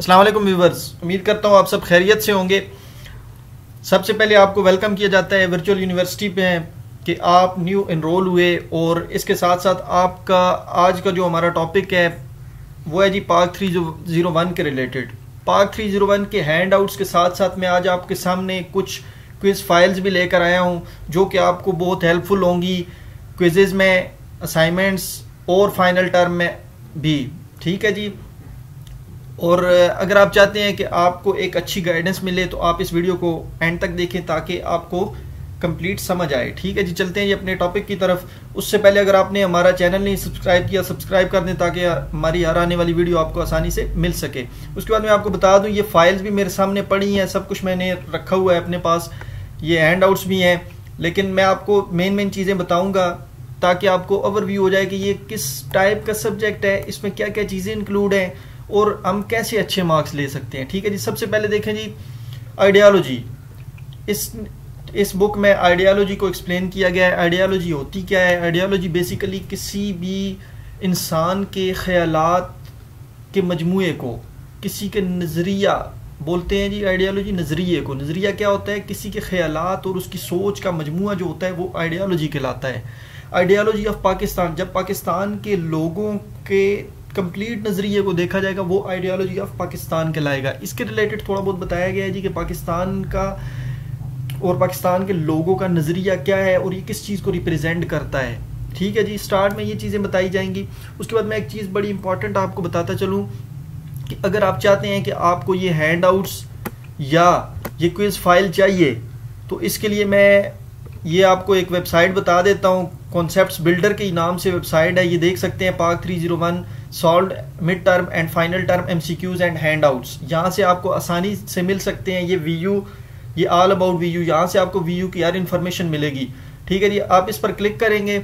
अस्सलाम वालेकुम व्यूवर्स, उम्मीद करता हूँ आप सब खैरियत से होंगे। सबसे पहले आपको वेलकम किया जाता है वर्चुअल यूनिवर्सिटी पे कि आप न्यू इनरोल हुए, और इसके साथ साथ आपका आज का जो हमारा टॉपिक है वो है जी पार्क 301 के रिलेटेड। पार्क 301 के हैंड आउट्स के साथ साथ मैं आज आपके सामने कुछ क्विज़ फाइल्स भी लेकर आया हूँ जो कि आपको बहुत हेल्पफुल होंगी क्विजेज़ में, असाइनमेंट्स और फाइनल टर्म में भी। ठीक है जी, और अगर आप चाहते हैं कि आपको एक अच्छी गाइडेंस मिले तो आप इस वीडियो को एंड तक देखें ताकि आपको कंप्लीट समझ आए। ठीक है जी, चलते हैं जी अपने टॉपिक की तरफ। उससे पहले अगर आपने हमारा चैनल नहीं सब्सक्राइब किया, सब्सक्राइब कर दें ताकि हमारी हर आने वाली वीडियो आपको आसानी से मिल सके। उसके बाद मैं आपको बता दूं, ये फाइल्स भी मेरे सामने पड़ी हैं, सब कुछ मैंने रखा हुआ है अपने पास, ये हैंड आउट्स भी हैं, लेकिन मैं आपको मेन चीज़ें बताऊँगा ताकि आपको ओवरव्यू हो जाए कि ये किस टाइप का सब्जेक्ट है, इसमें क्या क्या चीज़ें इंक्लूड हैं और हम कैसे अच्छे मार्क्स ले सकते हैं। ठीक है जी, सबसे पहले देखें जी आइडियालॉजी। इस बुक में आइडियालॉजी को एक्सप्लेन किया गया है। आइडियालॉजी होती क्या है? आइडियालॉजी बेसिकली किसी भी इंसान के ख्यालात के मजमूए को, किसी के नज़रिया बोलते हैं जी आइडियालॉजी, नज़रिए को। नज़रिया क्या होता है? किसी के ख्यालात और उसकी सोच का मजमूआ जो होता है वो आइडियालॉजी कहलाता है। आइडियालॉजी ऑफ पाकिस्तान, जब पाकिस्तान के लोगों के कंप्लीट नज़रिए को देखा जाएगा वो आइडियालॉजी ऑफ पाकिस्तान कहलाएगा। इसके रिलेटेड थोड़ा बहुत बताया गया है जी कि पाकिस्तान का और पाकिस्तान के लोगों का नज़रिया क्या है और ये किस चीज़ को रिप्रेजेंट करता है। ठीक है जी, स्टार्ट में ये चीज़ें बताई जाएंगी। उसके बाद मैं एक चीज़ बड़ी इंपॉर्टेंट आपको बताता चलूँ कि अगर आप चाहते हैं कि आपको ये हैंड आउट्स या ये क्विज़ फाइल चाहिए तो इसके लिए मैं ये आपको एक वेबसाइट बता देता हूँ, कॉन्सेप्ट्स बिल्डर के नाम से वेबसाइट है, ये देख सकते हैं, Pak 301 solve mid term and final term MCQs and hand outs. यहाँ से आपको आसानी से मिल सकते हैं ये VU, ये ऑल अबाउट VU, यहाँ से आपको VU की यार इन्फॉर्मेशन मिलेगी। ठीक है जी, आप इस पर क्लिक करेंगे,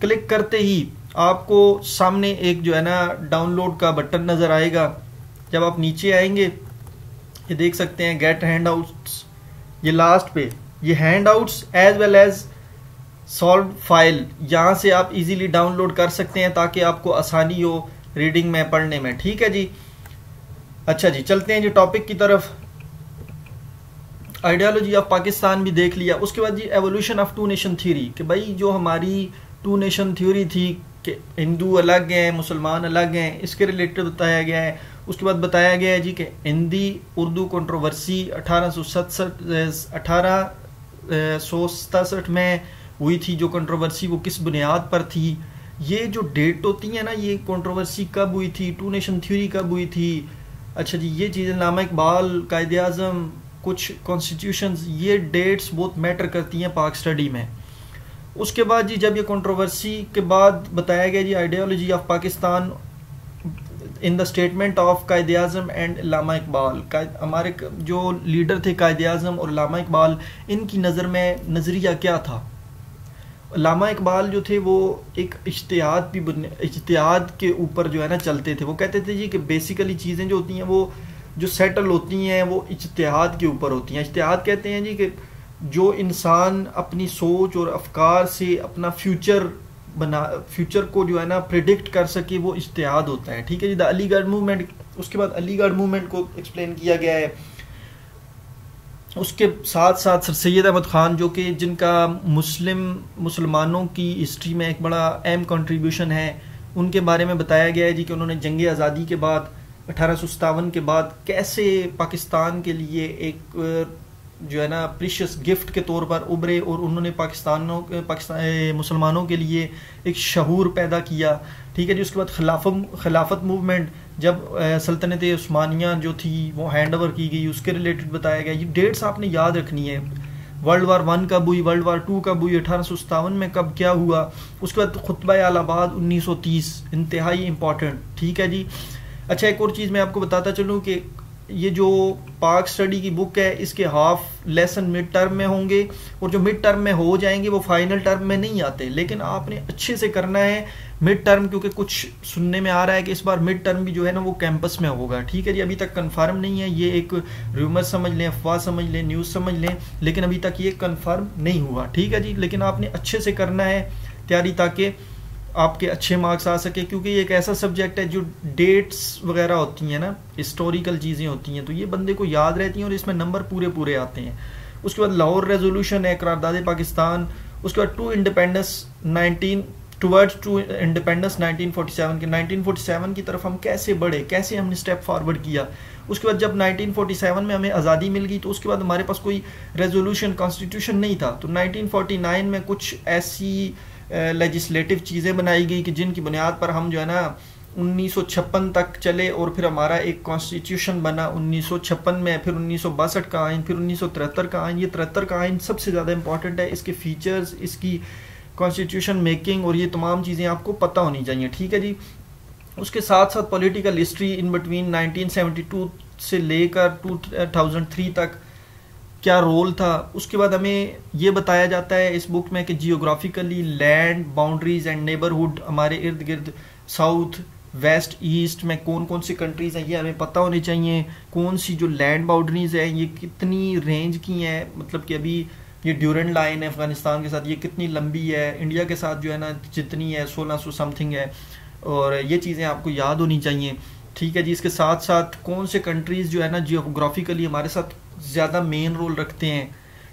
क्लिक करते ही आपको सामने एक जो है ना डाउनलोड का बटन नज़र आएगा। जब आप नीचे आएंगे ये देख सकते हैं गेट हैंड आउट्स, ये लास्ट पे ये hand outs as well as solve file, यहाँ से आप इजीली डाउनलोड कर सकते हैं ताकि आपको आसानी हो रीडिंग में, पढ़ने में। ठीक है जी, अच्छा जी, चलते हैं जी टॉपिक की तरफ। आइडियालॉजी ऑफ पाकिस्तान भी देख लिया, उसके बाद जी evolution of two nation theory, कि भाई जो हमारी टू नेशन थ्योरी थी कि हिंदू अलग हैं मुसलमान अलग हैं, इसके रिलेटेड बताया गया है। उसके बाद बताया गया है जी कि हिंदी उर्दू कंट्रोवर्सी 1867 में हुई थी, जो कंट्रोवर्सी वो किस बुनियाद पर थी, ये जो डेट होती है ना ये कंट्रोवर्सी कब हुई थी, टू नेशन थ्योरी कब हुई थी। अच्छा जी, ये चीज़ें अल्लामा इकबाल, कायद-ए-आज़म, कुछ कॉन्स्टिट्यूशंस, ये डेट्स बहुत मैटर करती हैं पाक स्टडी में। उसके बाद जी जब ये कंट्रोवर्सी के बाद बताया गया जी ideology of Pakistan in the statement of Quaid-e-Azam and Allama Iqbal, हमारे जो लीडर थे कायद-ए-आज़म और अल्लामा इकबाल, इनकी नज़र में नज़रिया क्या था। अल्लामा इकबाल जो थे वो एक इज्तिहाद के ऊपर जो है ना चलते थे। वो कहते थे जी कि बेसिकली चीज़ें जो होती हैं वो जो सेटल होती हैं वो इज्तिहाद के ऊपर होती हैं। इज्तिहाद कहते हैं जी कि जो इंसान अपनी सोच और अफकार से अपना फ्यूचर को जो है ना प्रेडिक्ट कर सके वो इज्तिहाद होता है। ठीक है जी, द अलीगढ़ मूवमेंट, उसके बाद अलीगढ़ मूवमेंट को एक्सप्लेन किया गया है। उसके साथ साथ सर सैयद अहमद ख़ान, जो कि जिनका मुसलमानों की हिस्ट्री में एक बड़ा अहम कंट्रीब्यूशन है, उनके बारे में बताया गया है जी कि उन्होंने जंग आज़ादी के बाद 1857 के बाद कैसे पाकिस्तान के लिए एक जो है ना प्रीशियस गिफ्ट के तौर पर उभरे और उन्होंने मुसलमानों के लिए एक शऊर पैदा किया। ठीक है जी, उसके बाद खिलाफत मूवमेंट, जब सल्तनत उस्मानिया जो थी वो हैंड ओवर की गई, उसके रिलेटेड बताया गया। ये डेट्स आपने याद रखनी है, वर्ल्ड वार 1 कब हुई, वर्ल्ड वार 2 कब हुई, 1857 में कब क्या हुआ। उसके बाद खुतबा इलाहाबाद 1930, इंतहाई इम्पॉर्टेंट। ठीक है जी, अच्छा एक और चीज़ मैं आपको बताता चलूँ कि ये जो पाक स्टडी की बुक है इसके हाफ लेसन मिड टर्म में होंगे, और जो मिड टर्म में हो जाएंगे वो फाइनल टर्म में नहीं आते, लेकिन आपने अच्छे से करना है मिड टर्म, क्योंकि कुछ सुनने में आ रहा है कि इस बार मिड टर्म भी जो है ना वो कैंपस में होगा। ठीक है जी, अभी तक कंफर्म नहीं है, ये एक रूमर समझ लें, अफवाह समझ लें, न्यूज़ समझ लें, लेकिन अभी तक ये कंफर्म नहीं हुआ। ठीक है जी, लेकिन आपने अच्छे से करना है तैयारी ताकि आपके अच्छे मार्क्स आ सके, क्योंकि ये एक ऐसा सब्जेक्ट है जो डेट्स वगैरह होती हैं ना, हिस्टोरिकल चीज़ें होती हैं, तो ये बंदे को याद रहती हैं और इसमें नंबर पूरे पूरे आते हैं। उसके बाद लाहौर रेजोल्यूशन है, करारदाद पाकिस्तान, उसके बाद टू इंडिपेंडेंस 1947 के 1947 की तरफ हम कैसे बढ़े, कैसे हमने स्टेप फॉरवर्ड किया। उसके बाद जब 1947 में हमें आज़ादी मिल गई तो उसके बाद हमारे पास कोई रेजोल्यूशन कॉन्स्टिट्यूशन नहीं था, तो 1949 में कुछ ऐसी लेजिस्लेटिव चीज़ें बनाई गई कि जिनकी बुनियाद पर हम जो है ना 1956 तक चले और फिर हमारा एक कॉन्स्टिट्यूशन बना 1956 में, फिर 1962 का आइन, फिर 1973 का आइन। ये 73 का आइन सबसे ज़्यादा इम्पॉर्टेंट है, इसके फीचर्स, इसकी कॉन्स्टिट्यूशन मेकिंग और ये तमाम चीज़ें आपको पता होनी चाहिए, ठीक है जी। उसके साथ साथ पॉलिटिकल हिस्ट्री इन बिटवीन 1972 से लेकर 2003 तक क्या रोल था। उसके बाद हमें ये बताया जाता है इस बुक में कि geographically land boundaries and neighbourhood, हमारे इर्द गिर्द साउथ वेस्ट ईस्ट में कौन कौन सी कंट्रीज़ हैं ये हमें पता होनी चाहिए, कौन सी जो लैंड बाउंड्रीज हैं ये कितनी रेंज की हैं, मतलब कि अभी ये ड्यूरेंड लाइन है अफगानिस्तान के साथ, ये कितनी लंबी है, इंडिया के साथ जो है ना जितनी है 1600 समथिंग है, और ये चीज़ें आपको याद होनी चाहिए, ठीक है जी। इसके साथ साथ कौन से कंट्रीज़ जो है ना जियोग्राफिकली हमारे साथ ज़्यादा मेन रोल रखते हैं,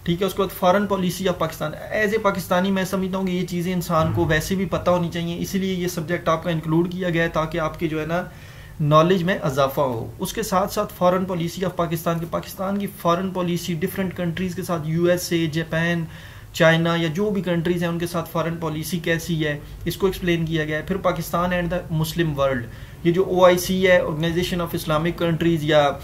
ठीक है। उसके बाद foreign policy of Pakistan, as a Pakistani मैं समझता हूँ कि ये चीज़ें इंसान को वैसे भी पता होनी चाहिए, इसीलिए ये सब्जेक्ट आपका इंक्लूड किया गया है ताकि आपके जो है ना नॉलेज में इजाफा हो। उसके साथ साथ फॉरेन पॉलिसी ऑफ पाकिस्तान के, पाकिस्तान की फॉरेन पॉलिसी डिफरेंट कंट्रीज़ के साथ, USA, जापान, चाइना या जो भी कंट्रीज़ हैं उनके साथ फॉरेन पॉलिसी कैसी है इसको एक्सप्लेन किया गया है। फिर Pakistan and the Muslim world, ये जो OIC है, ऑर्गेनाइजेशन ऑफ इस्लामिक कंट्रीज़, या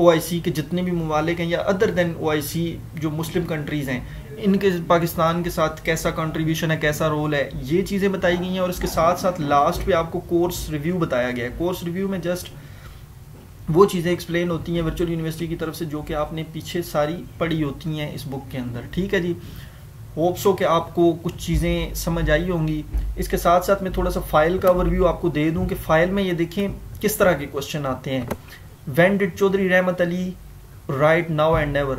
OIC के जितने भी ममालिक हैं या अदर दैन OIC जो मुस्लिम कंट्रीज़ हैं इनके पाकिस्तान के साथ कैसा कंट्रीब्यूशन है, कैसा रोल है, ये चीज़ें बताई गई हैं। और इसके साथ साथ लास्ट पे आपको कोर्स रिव्यू बताया गया है, कोर्स रिव्यू में जस्ट वो चीज़ें एक्सप्लेन होती हैं वर्चुअल यूनिवर्सिटी की तरफ से जो कि आपने पीछे सारी पढ़ी होती हैं इस बुक के अंदर, ठीक है जी। होप्स हो कि आपको कुछ चीज़ें समझ आई होंगी। इसके साथ साथ मैं थोड़ा सा फाइल का ओवरव्यू आपको दे दूँ कि फाइल में ये देखें किस तरह के क्वेश्चन आते हैं। When did Chaudhry Rahmat Ali write Now and Never?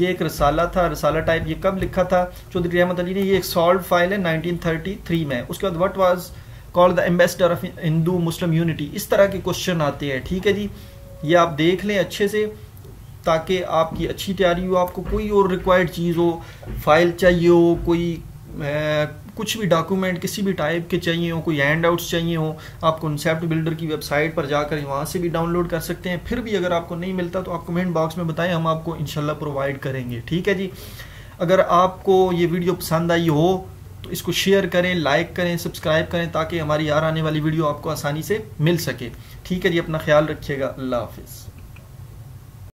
ये एक रसाला था, रसाला टाइप, ये कब लिखा था चौधरी रहमत अली ने, ये एक सॉल्व फाइल है 1933 में। उसके बाद what was called the ambassador of Hindu Muslim unity, इस तरह के क्वेश्चन आते हैं, ठीक है जी। ये आप देख लें अच्छे से ताकि आपकी अच्छी तैयारी हो, आपको कोई और रिक्वायर्ड चीज़ हो, फाइल चाहिए हो, कोई कुछ भी डॉक्यूमेंट किसी भी टाइप के चाहिए हो, कोई हैंड आउट्स चाहिए हो, आप कॉन्सेप्ट बिल्डर की वेबसाइट पर जाकर वहाँ से भी डाउनलोड कर सकते हैं। फिर भी अगर आपको नहीं मिलता तो आप कमेंट बॉक्स में बताएं, हम आपको इंशाल्लाह प्रोवाइड करेंगे, ठीक है जी। अगर आपको ये वीडियो पसंद आई हो तो इसको शेयर करें, लाइक करें, सब्सक्राइब करें ताकि हमारी यार आने वाली वीडियो आपको आसानी से मिल सके, ठीक है जी। अपना ख्याल रखिएगा, अल्लाह हाफिज़।